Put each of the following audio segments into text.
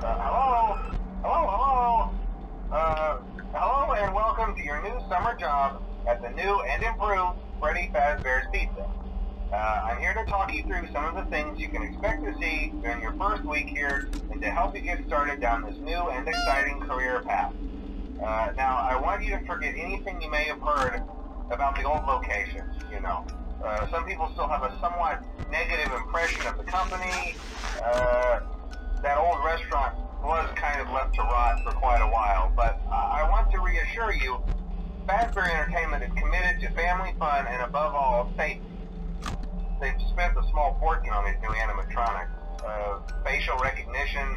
Hello and welcome to your new summer job at the new and improved Freddy Fazbear's Pizza. I'm here to talk you through some of the things you can expect to see during your first week here and to help you get started down this new and exciting career path. Now, I want you to forget anything you may have heard about the old locations, you know. Some people still have a somewhat negative impression of the company. That old restaurant was kind of left to rot for quite a while, but I want to reassure you, Fazbear Entertainment is committed to family fun and, above all, safety. They've spent a small fortune on these new animatronics. Facial recognition,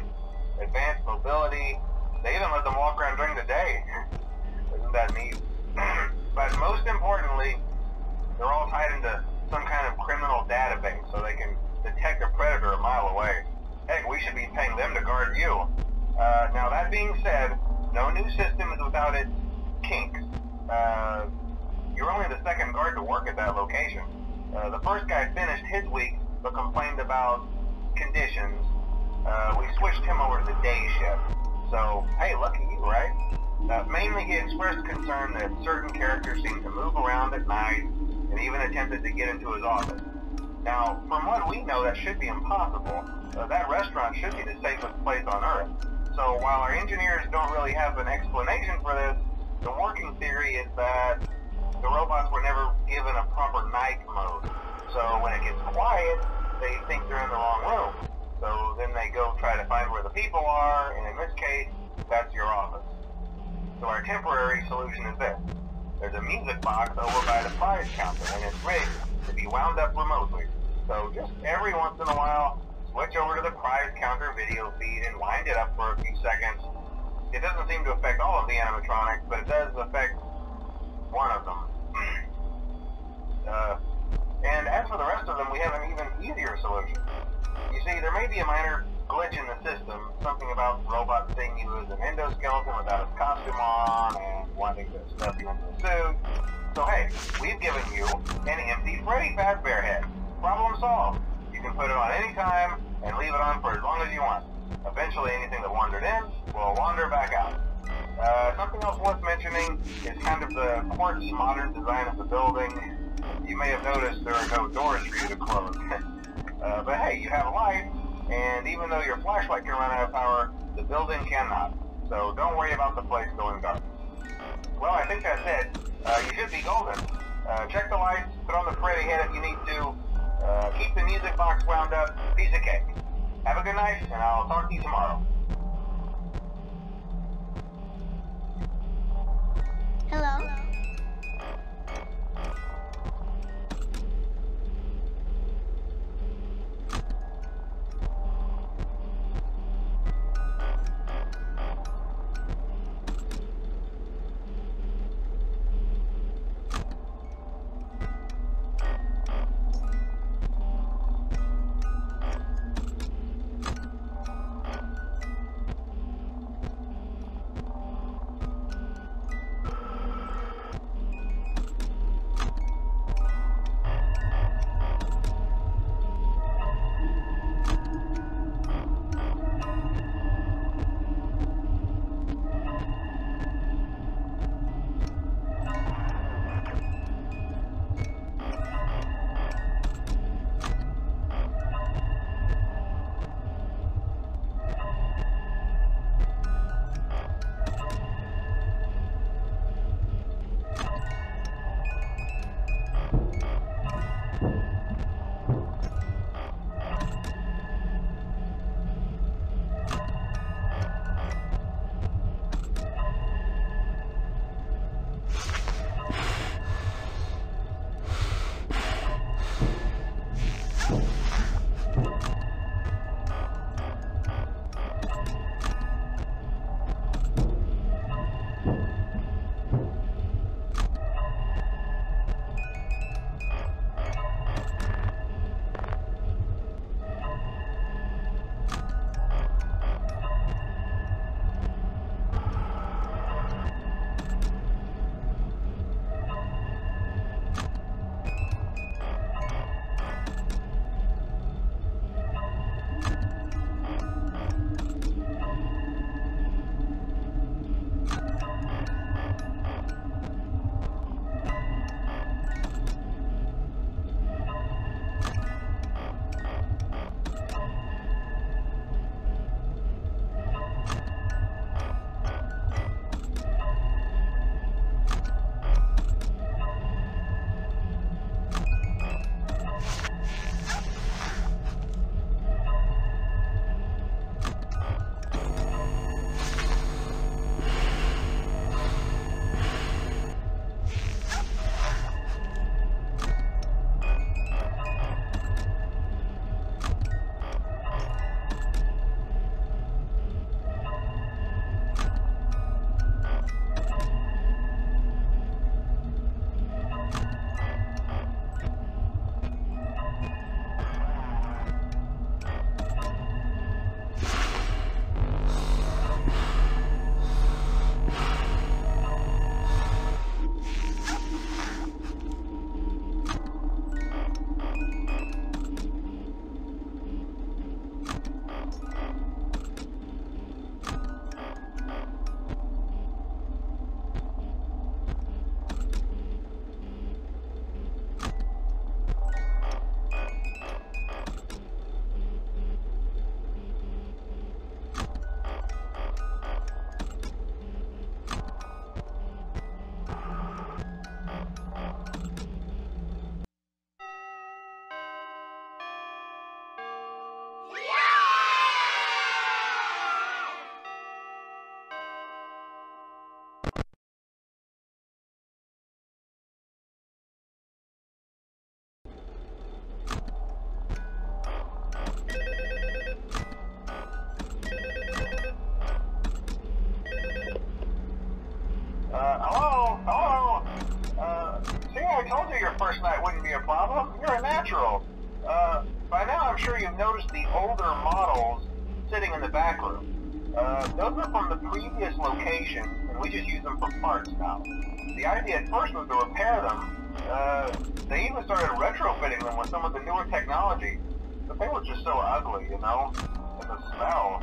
advanced mobility, they even let them walk around during the day. Isn't that neat? But most importantly, they're all tied into some kind of criminal database so they can detect a predator a mile away. Heck, we should be paying them to guard you. Now, that being said, no new system is without its kinks. You're only the second guard to work at that location. The first guy finished his week but complained about conditions. We switched him over to the day shift. So, hey, lucky you, right? Mainly he expressed concern that certain characters seemed to move around at night and even attempted to get into his office. Now, from what we know, that should be impossible. That restaurant should be the safest place on Earth. So while our engineers don't really have an explanation for this, the working theory is that the robots were never given a proper night mode. So when it gets quiet, they think they're in the wrong room. So then they go try to find where the people are, and in this case, that's your office. So our temporary solution is this. There's a music box over by the prize counter, and it's rigged to be wound up remotely. So just every once in a while, switch over to the prize counter video feed and wind it up for a few seconds. It doesn't seem to affect all of the animatronics, but it does affect one of them. And as for the rest of them, we have an even easier solution. You see, there may be a minor glitch in the system, something about robots seeing you as an endoskeleton without his costume on and wanting to stuff you into a suit. So hey, we've given you an empty Freddy Fazbear head. Problem solved. You can put it on any time and leave it on for as long as you want. Eventually anything that wandered in will wander back out. Something else worth mentioning is kind of the quirky modern design of the building. You may have noticed there are no doors for you to close. But hey, you have a light, and even though your flashlight can run out of power, the building cannot. So don't worry about the place going dark. Well, I think that's it. You should be golden. Check the lights, put on the Freddy head if you need to, keep the music box wound up, piece of cake. Have a good night, and I'll talk to you tomorrow. Hello. older models sitting in the back room. Those are from the previous location, and we just use them for parts now. The idea at first was to repair them. They even started retrofitting them with some of the newer technology, but they were just so ugly, you know, and the smell.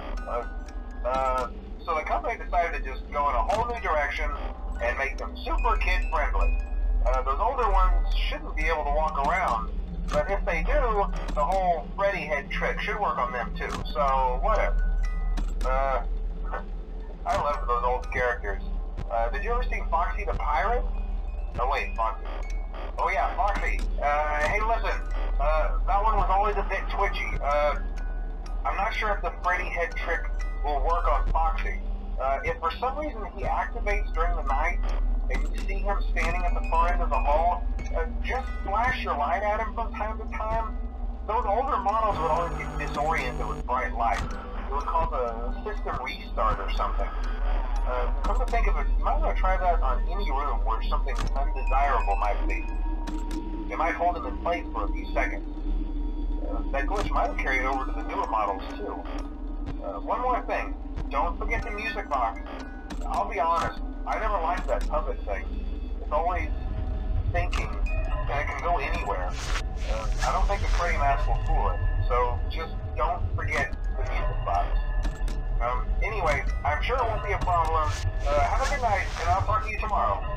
So the company decided to just go in a whole new direction and make them super kid-friendly. Those older ones shouldn't be able to walk around, but if they do, the whole Freddy head trick should work on them too, so whatever. I love those old characters. Did you ever see Foxy the Pirate? Oh wait, Foxy. Oh yeah, Foxy. Hey listen, that one was always a bit twitchy. I'm not sure if the Freddy head trick will work on Foxy. If for some reason he activates during the night, and you see him standing at the far end of the hall, just flash your light at him from time to time. Those older models would always get disoriented with bright light. It would cause a system restart or something. Come to think of it, you might want to try that on any room where something undesirable might be. It might hold him in place for a few seconds. That glitch might have carried over to the newer models too. One more thing, don't forget the music box. I'll be honest, I never liked that puppet thing. It's always thinking, and it can go anywhere. I don't think the Freddy mask will fool it, so just don't forget the music box. Anyway, I'm sure it won't be a problem. Have a good night, and I'll talk to you tomorrow.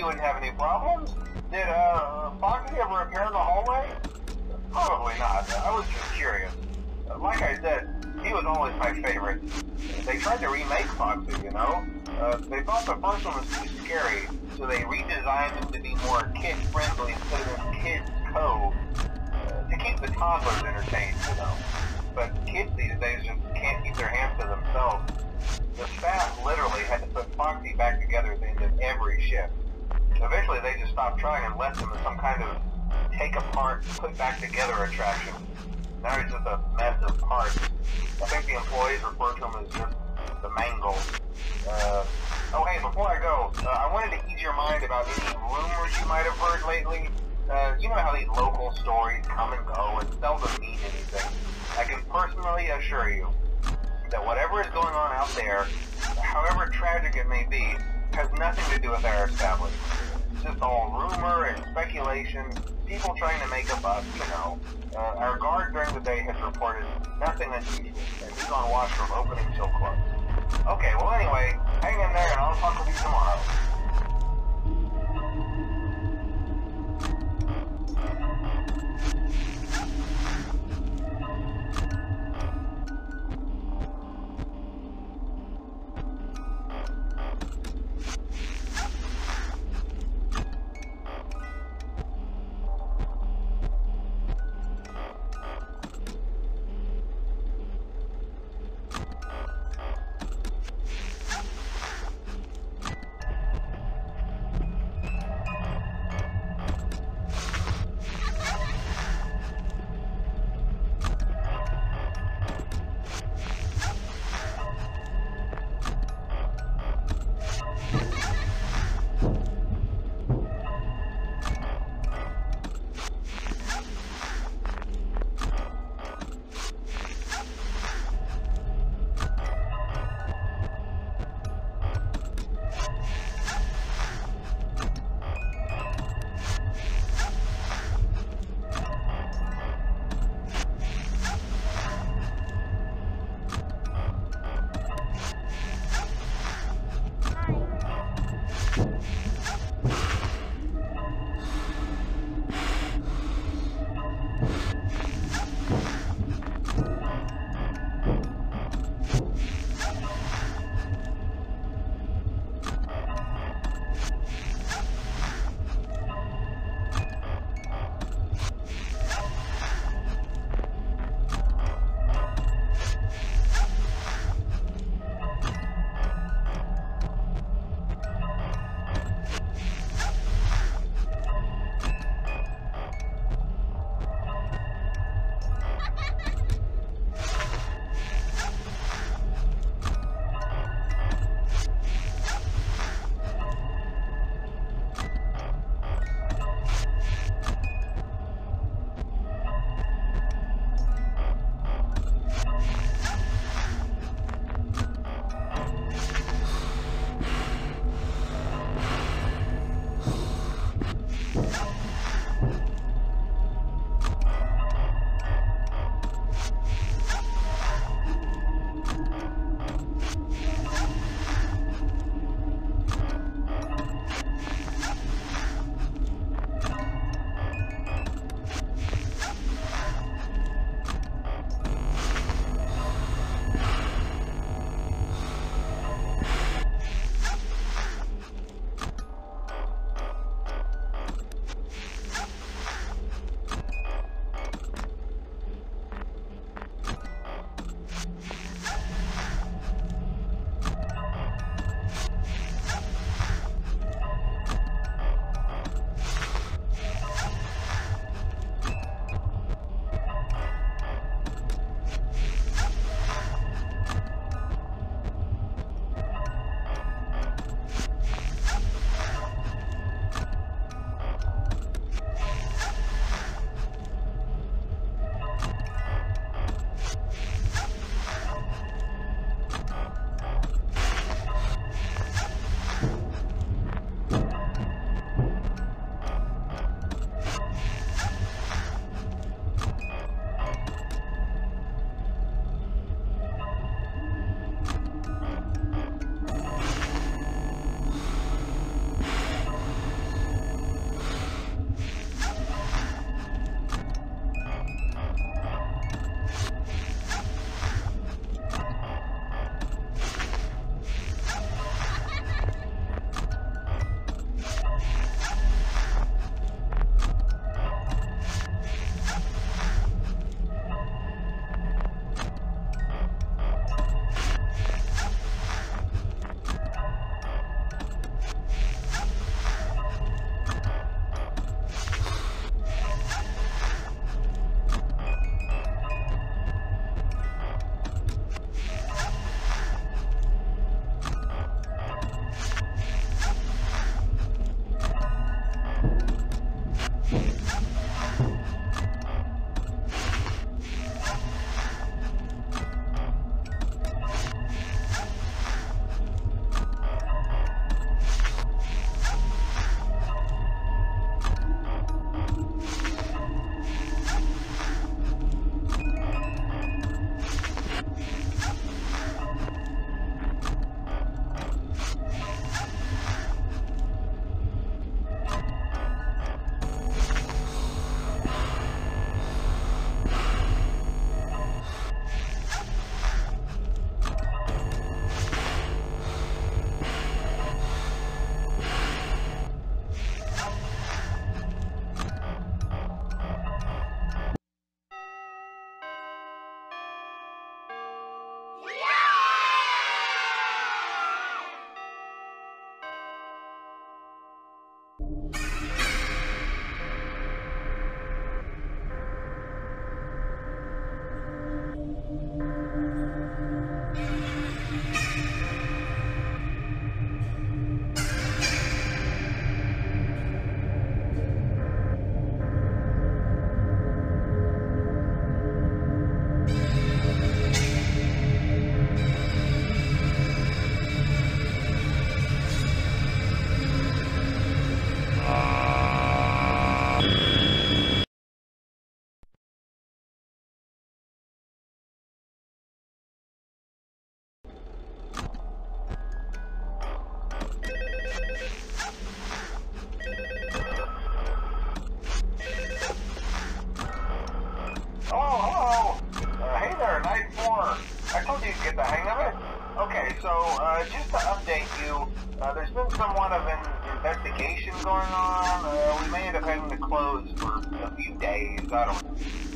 you wouldn't have any problems. Did Foxy ever appear in the hallway? Probably not. I was just curious. Like I said, he was always my favorite. They tried to remake Foxy, you know? They thought the first one was too scary, so they redesigned him to be more kid-friendly instead of kids-co, to keep the toddlers entertained, you know? But kids these days just can't keep their hands to themselves. The staff literally had to put Foxy back together at the end of every shift. Eventually they just stopped trying and left him as some kind of take-apart, put-back-together attraction. Now he's just a mess of parts. I think the employees refer to him as just the mangle. Oh hey, before I go, I wanted to ease your mind about any rumors you might have heard lately. You know how these local stories come and go and seldom mean anything. I can personally assure you that whatever is going on out there, however tragic it may be, has nothing to do with our establishment. It's just all rumor and speculation, people trying to make a buck, you know. Our guard during the day has reported nothing unusual, and he's on watch from opening till close. Okay, well anyway, hang in there and I'll talk with you tomorrow.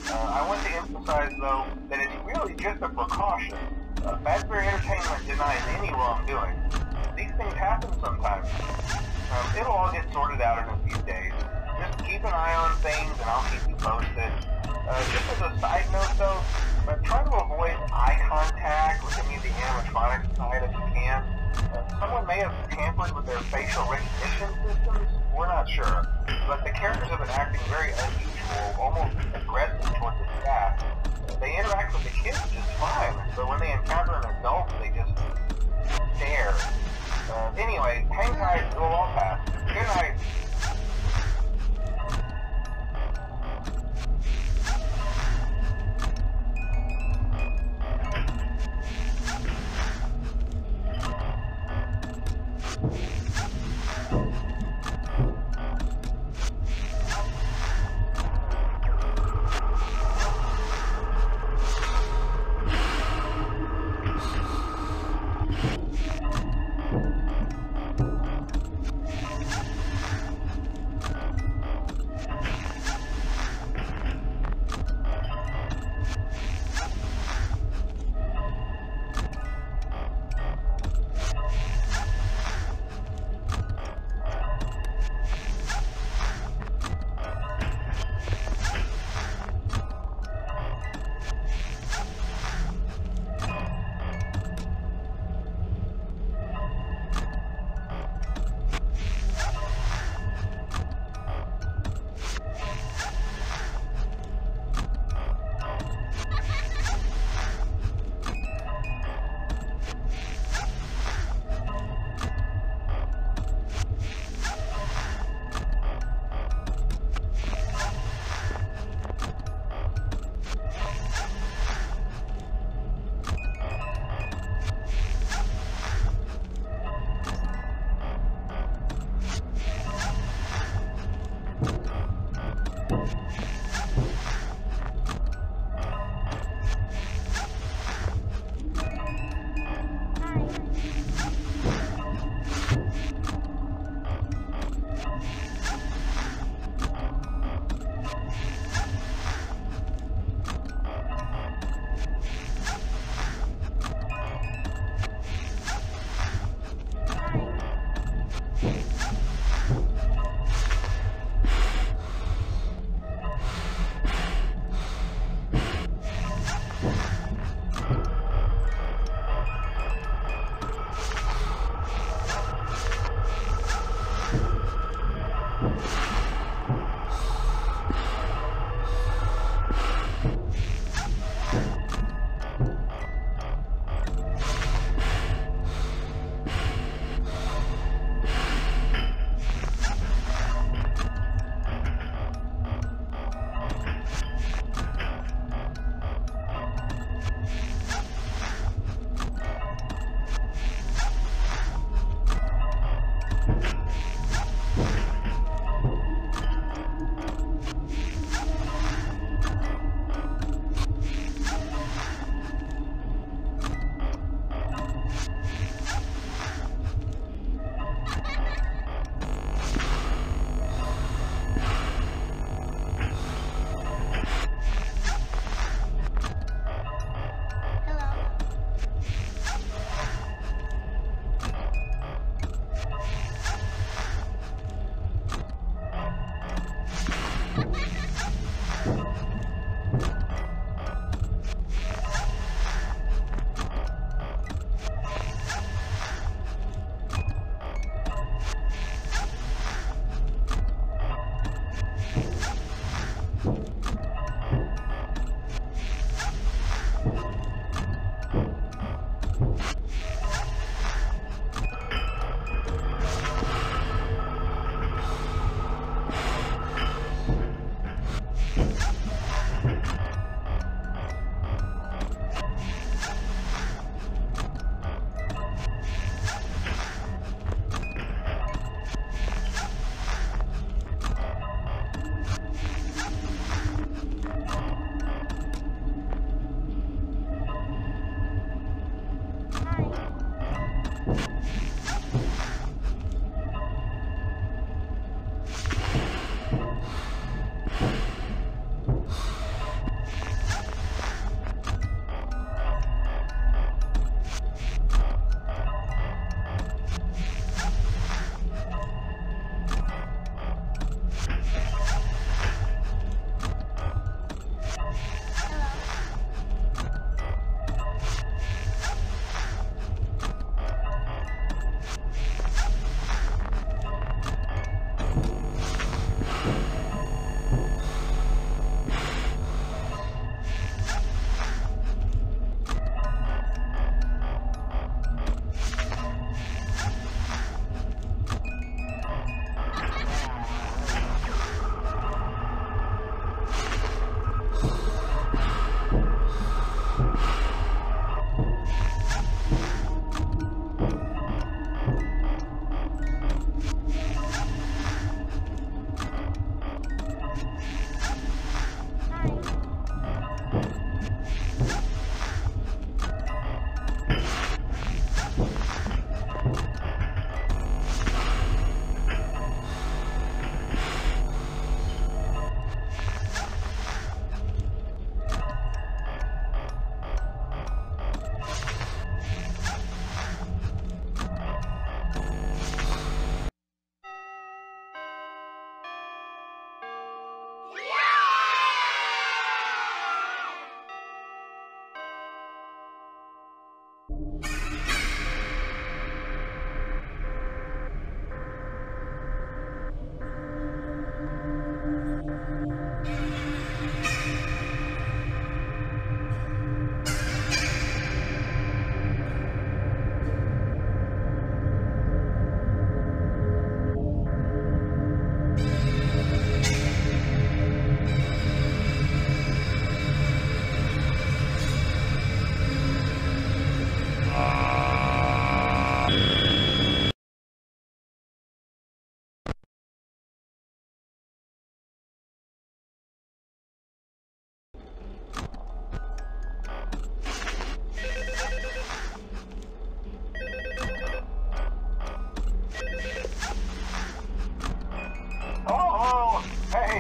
I want to emphasize, though, that it's really just a precaution. Fazbear Entertainment denies any wrongdoing. These things happen sometimes. It'll all get sorted out in a few days. Just keep an eye on things, and I'll keep you posted. Just as a side note, though, try to avoid eye contact with any of the animatronic side if you can. Someone may have tampered with their facial recognition systems. We're not sure, but the characters have been acting very unusual, almost aggressive towards the staff. They interact with the kids just fine, but when they encounter an adult, they just stare. Anyway, hang tight, it'll all pass. Good night.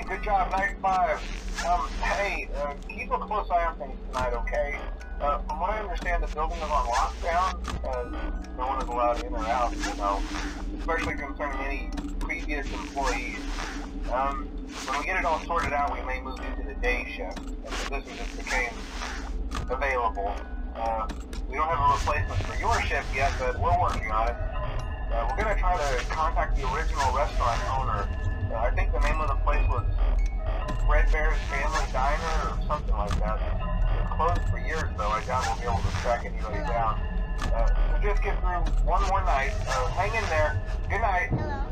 Hey, good job, night five. Hey, keep a close eye on things tonight, okay? From what I understand, the building is on lockdown, and no one is allowed in or out, you know, especially concerning any previous employees. When we get it all sorted out, we may move into the day shift, if the position just became available. We don't have a replacement for your shift yet, but we're working on it. We're going to try to contact the original restaurant owner. I think the name of the place was Fazbear's Family Diner or something like that. It's closed for years, though. I doubt we'll be able to track anybody down. So just get through one more night. Hang in there. Good night. Hello.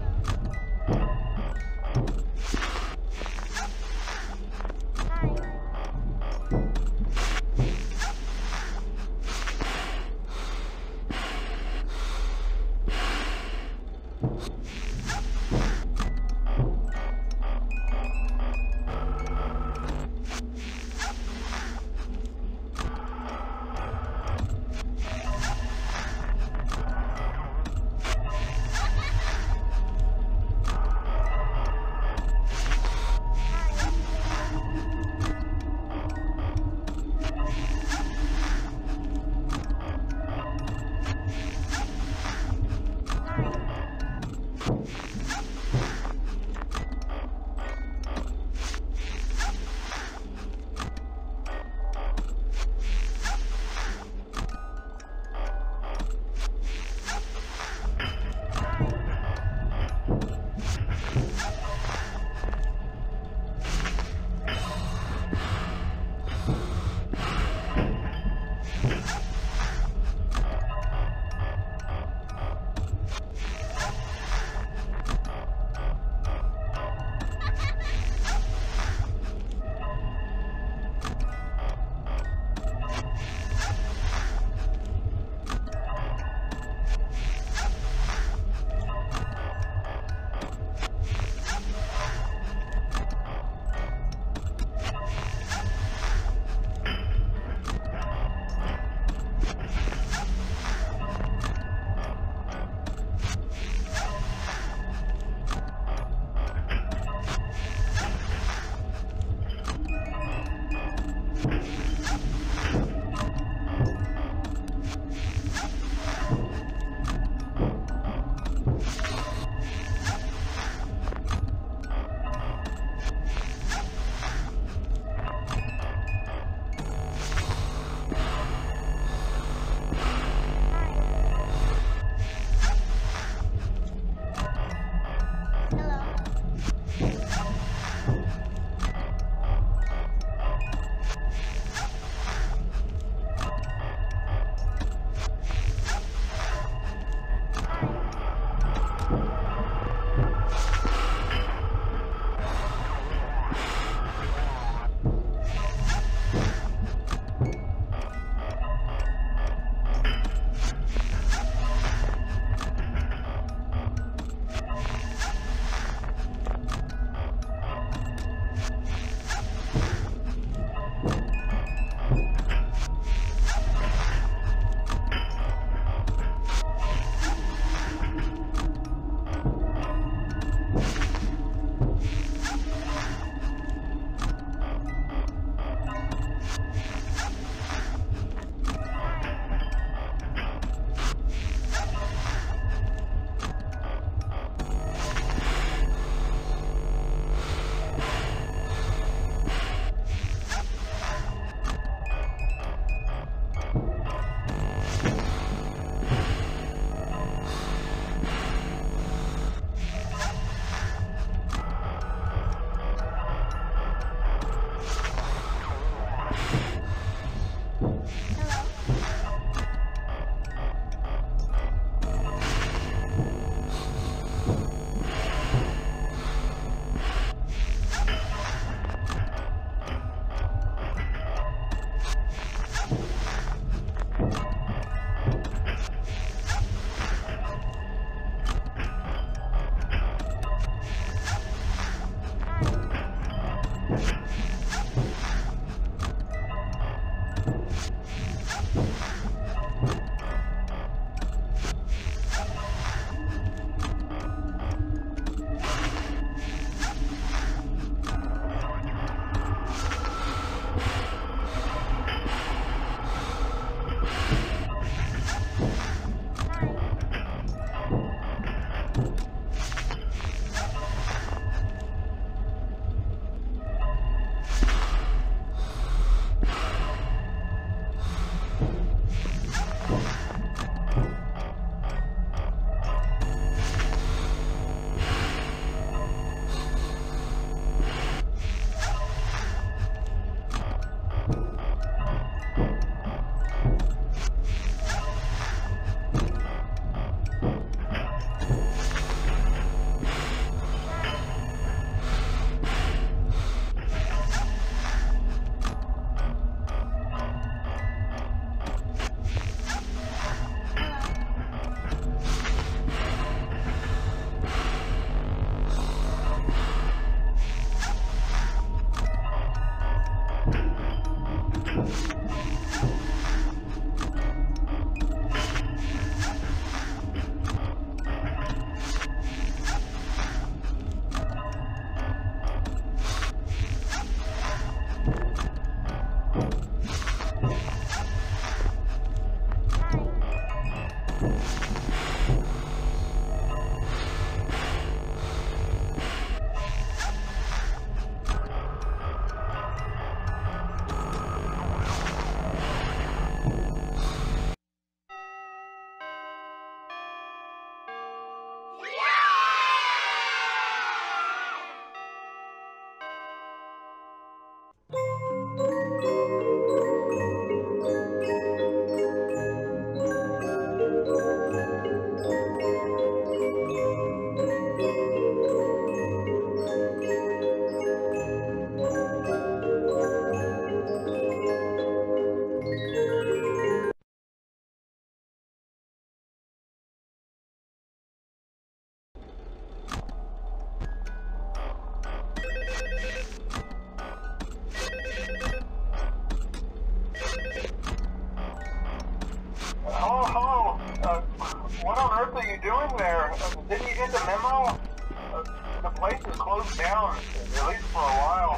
the place is closed down, at least for a while.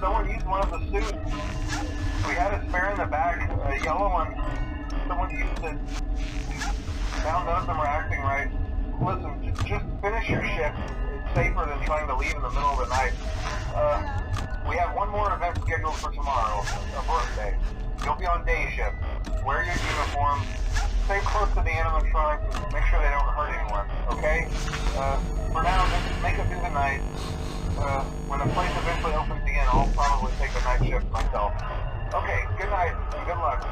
Someone used one of the suits. We had a spare in the back, a yellow one. Someone used it. Now none of them are acting right. Listen, just finish your shift. It's safer than trying to leave in the middle of the night. We have one more event scheduled for tomorrow, a birthday. You'll be on day shift. Wear your uniform. Stay close to the animatronics and make sure they don't hurt anyone, okay? For now, just make it through the night. When the place eventually opens again, I'll probably take a night shift myself. Okay, good night and good luck.